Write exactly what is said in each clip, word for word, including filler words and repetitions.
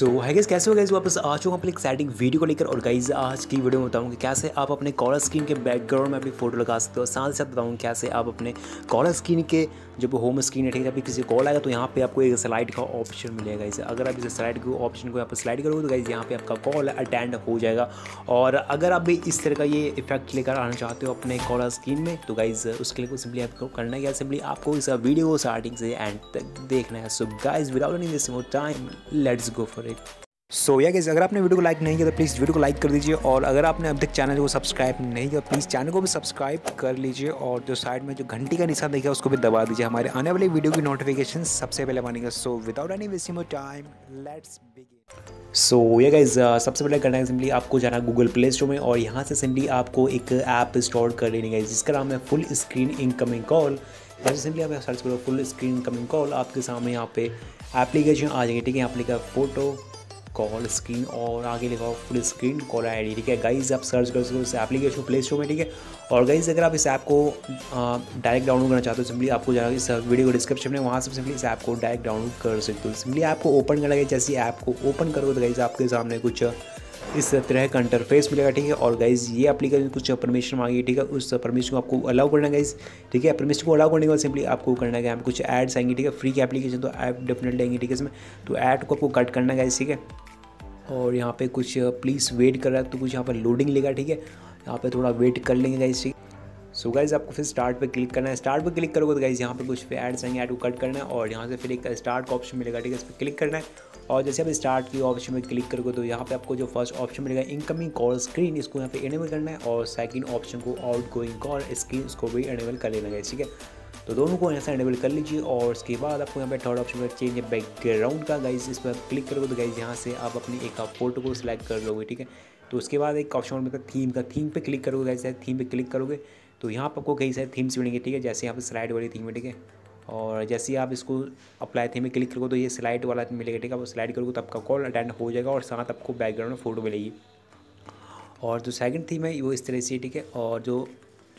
सो है गाइस, कैसे हो गाइस, वापस आ चुका हूँ अपनी एक्साइटिंग वीडियो को लेकर। और गाइस आज की वीडियो में बताऊँगी कैसे आप अपने कॉलर स्क्रीन के बैकग्राउंड में अपनी फोटो लगा सकते हो। साथ साथ बताऊँगी कैसे आप अपने कॉलर स्क्रीन के जब होम स्क्रीन है, ठीक है, अभी किसी कॉल आएगा तो यहाँ पे आपको एक स्लाइड का ऑप्शन मिलेगा। इसे अगर आप इस स्लाइड के ऑप्शन को यहाँ पर स्लाइड करोगे तो गाइस यहाँ पे आपका कॉल अटेंड हो जाएगा। और अगर आप भी इस तरह का ये इफेक्ट लेकर आना चाहते हो अपने कॉलर स्क्रीन में तो गाइस उसके लिए सिंपली आपको करना है, सिंपली आपको इस वीडियो को स्टार्टिंग से एंड तक देखना है। So guys without any wasting more time let's go for it. So yeah guys, अगर आपने वीडियो को लाइक नहीं किया तो प्लीज़ वीडियो को लाइक कर दीजिए। और अगर आपने अब तक चैनल को सब्सक्राइब नहीं किया प्लीज़ चैनल को भी सब्सक्राइब कर लीजिए। और जो साइड में जो घंटी का निशान देखिए उसको भी दबा दीजिए, हमारे आने वाले वीडियो की नोटिफिकेशन सबसे पहले पाएंगे। So without any wasting more time let's begin. So so, ये गाइज सबसे पहले करना है सिंपली आपको जाना गूगल प्ले स्टोर में और यहाँ से सिंपली आपको एक ऐप इंस्टॉल कर लेनी है जिसका नाम है फुल स्क्रीन इनकमिंग कॉल। जैसे सिंपली आप सर्च करो फुल स्क्रीन इनकमिंग कॉल, आपके सामने यहाँ पे एप्लीकेशन आ जाएगी, ठीक है। यहाँ पे लिखा फोटो कॉल स्क्रीन और आगे लिखा फुल स्क्रीन कॉल आईडी, ठीक है। गाइज आप सर्च कर सकते हो इस एप्लीकेशन प्ले स्टोर में, ठीक है। और गाइज अगर आप इस ऐप को डायरेक्ट डाउनलोड करना चाहते हो सिंपली आपको जाना इस वीडियो को डिस्क्रिप्शन में, वहाँ से सिंपली इस ऐप को डायरेक्ट डाउनलोड कर सकते हो। सिंपली आपको ओपन करना है। जैसे ऐप को ओपन करोगे तो गाइज आपके सामने कुछ इस तरह का इंटरफेस मिलेगा, ठीक है। और गाइज ये एप्लीकेशन कुछ परमिशन मांगी, ठीक है। उस परमिशन को आपको अलाउ करना है गाइज, ठीक है। परमिशन को अलाउ करने के बाद सिंपली आपको करना है आप कुछ ऐड्स आएंगी, ठीक है। फ्री की एप्लीकेशन तो ऐप डेफिनेटली आएंगी, ठीक है। इसमें तो ऐड को आपको कट करना है गाइज, ठीक है। और यहाँ पे कुछ प्लीज़ वेट कर रहा है तो कुछ यहाँ पर लोडिंग लेगा, ठीक है। यहाँ पे थोड़ा वेट कर लेंगे गाइज, ठीक है। सो गाइज आपको फिर स्टार्ट पे क्लिक करना है। स्टार्ट पे क्लिक करोगे तो गाइज यहाँ पे कुछ पे ऐड्स आएंगे, ऐड को कट करना है और यहाँ से फिर एक स्टार्ट का ऑप्शन मिलेगा, ठीक है। इस पर क्लिक करना है और जैसे आप स्टार्ट की ऑप्शन में क्लिक करोगे तो यहाँ पे आपको जो फर्स्ट ऑप्शन मिलेगा इनकमिंग कॉल स्क्रीन, इसको यहाँ पे इनेबल करना है। और सेकंड ऑप्शन को आउट गोइंग कॉल स्क्रीन, इसको भी इनेबल कर लेना है, ठीक है। तो दोनों को यहाँ से इनेबल कर लीजिए। और उसके बाद आपको यहाँ पे थर्ड ऑप्शन पर चेंज है बैकग्राउंड का, गाइज इस पर क्लिक करोगे तो गाइज यहाँ से आप अपनी एक फोटो को सिलेक्ट कर लोगे, ठीक है। तो उसके बाद एक ऑप्शन मिलता है थीम का, थीम पे क्लिक करोगे गाइज, थीम पे क्लिक करोगे तो यहाँ पर आपको कई सारे थीम्स मिलेंगे, ठीक है। जैसे यहाँ पर स्लाइड वाली थीम है, ठीक है। और जैसे ही आप इसको अप्लाई थीम में क्लिक करोगे तो ये स्लाइड वाला मिलेगा, ठीक है। आप स्लाइड करोगे तो आपका कॉल अटेंड हो जाएगा और साथ आपको बैकग्राउंड में फोटो मिलेगी। और जो सेकंड थीम है वो इस तरह से, ठीक है। और जो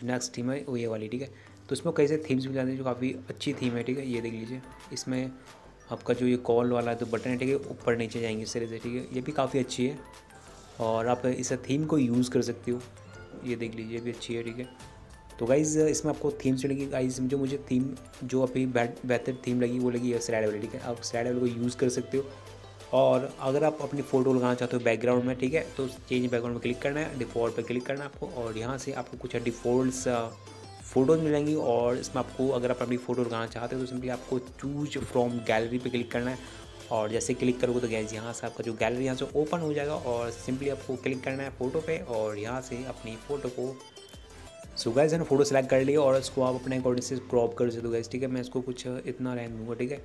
नेक्स्ट थीम है वो ये वाली, ठीक है। तो इसमें कई सारे थीम्स मिल जाते हैं जो काफ़ी अच्छी थीम है, ठीक है। ये देख लीजिए, इसमें आपका जो ये कॉल वाला जो बटन है, ठीक है, ऊपर नीचे जाएंगे इस तरह से, ठीक है। ये भी काफ़ी अच्छी है और आप इस थीम को यूज़ कर सकते हो। ये देख लीजिए, ये भी अच्छी है, ठीक है। तो गाइज़ इसमें आपको थीम्स मिलेगी। गाइज जो मुझे थीम जो अपनी बेहतर थीम लगी वो लगी स्लाइड वाली, ठीक है। आप स्लाइड वाली को यूज़ कर सकते हो। और अगर आप अपनी फ़ोटो लगाना चाहते हो बैकग्राउंड में, ठीक है, तो चेंज बैकग्राउंड में क्लिक करना है, डिफ़ॉल्ट पे क्लिक करना है आपको। और यहाँ से आपको कुछ डिफ़ॉल्ट फ़ोटोज़ मिलेंगी और इसमें आपको अगर आप अपनी फ़ोटो लगाना चाहते हो तो सिंपली आपको चूज फ्रॉम गैलरी पर क्लिक करना है। और जैसे क्लिक करोगे तो गाइज यहाँ से आपका जो गैलरी यहाँ से ओपन हो जाएगा और सिंपली आपको क्लिक करना है फ़ोटो पे और यहाँ से अपनी फ़ोटो को सो गाइज मैंने फ़ोटो सेलेक्ट कर लिया और इसको आप अपने अकॉर्डिंग से क्रॉप कर सकते हो गाइज, ठीक है। मैं इसको कुछ इतना रहने दूँगा, ठीक है।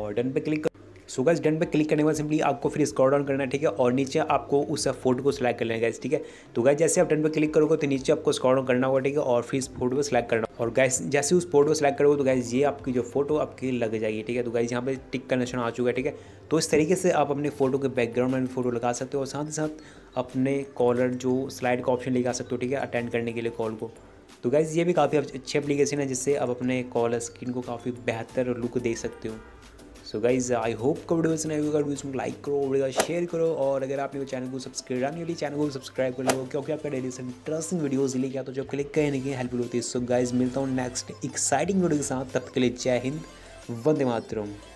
और डन पे क्लिक कर सो गाइज डन पे क्लिक करने के बाद सिंपली आपको फिर स्क्रॉल डाउन करना है, ठीक है। और नीचे आपको उस फोटो को सिलेक्ट कर लेना है गाइज, ठीक है। तो गाइज जैसे आप डन पे क्लिक करोगे तो नीचे आपको स्क्रॉल डाउन करना होगा, ठीक है। और फिर इस फोटो को सिलेक्ट करना और गाइज जैसे उस फोटो को सिलेक्ट करोगे तो गाइज ये आपकी जो फोटो आपकी लग जाएगी, ठीक है। तो गाइज यहाँ पे टिक का निशान आ चुका है, ठीक है। तो इस तरीके से आप अपने फोटो के बैकग्राउंड में फोटो लगा सकते हो और साथ ही साथ अपने कॉलर जो स्लाइड का ऑप्शन लगा सकते हो, ठीक है, अटेंड करने के लिए कॉल को। तो गाइज़ ये भी काफ़ी अच्छी एप्लीकेशन है जिससे आप अपने कॉलर स्क्रीन को काफ़ी बेहतर लुक दे सकते हो। सो गाइज़ आई होप का वीडियो पसंद आएगा। वीडियो को लाइक करो, वीडियो शेयर करो और अगर आपने चैनल को सब्सक्राइब करने के लिए चैनल को सब्सक्राइब कर लो क्योंकि आपका डेली से इंटरेस्टिंग वीडियोज़ लेके आता तो जो क्लिक करने की हेल्पफुल होती है। सो गाइज़ मिलता हूँ नेक्स्ट एक्साइटिंग वीडियो के साथ, तब तक के लिए जय हिंद, वंदे मातरम।